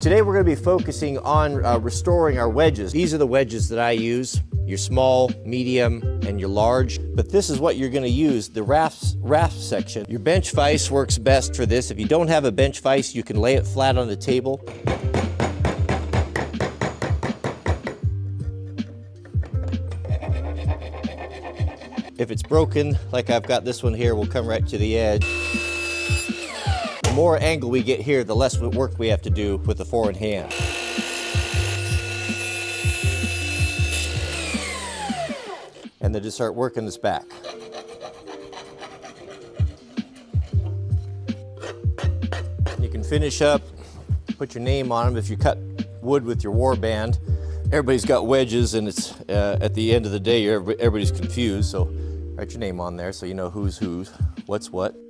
Today we're going to be focusing on restoring our wedges. These are the wedges that I use, your small, medium, and your large. But this is what you're going to use, the raft section. Your bench vise works best for this. If you don't have a bench vise, you can lay it flat on the table. If it's broken, like I've got this one here, we'll come right to the edge. The more angle we get here, the less work we have to do with the forehand hand. And then just start working this back. You can finish up, put your name on them. If you cut wood with your war band, everybody's got wedges, and it's at the end of the day, everybody's confused. So write your name on there so you know who's who, what's what.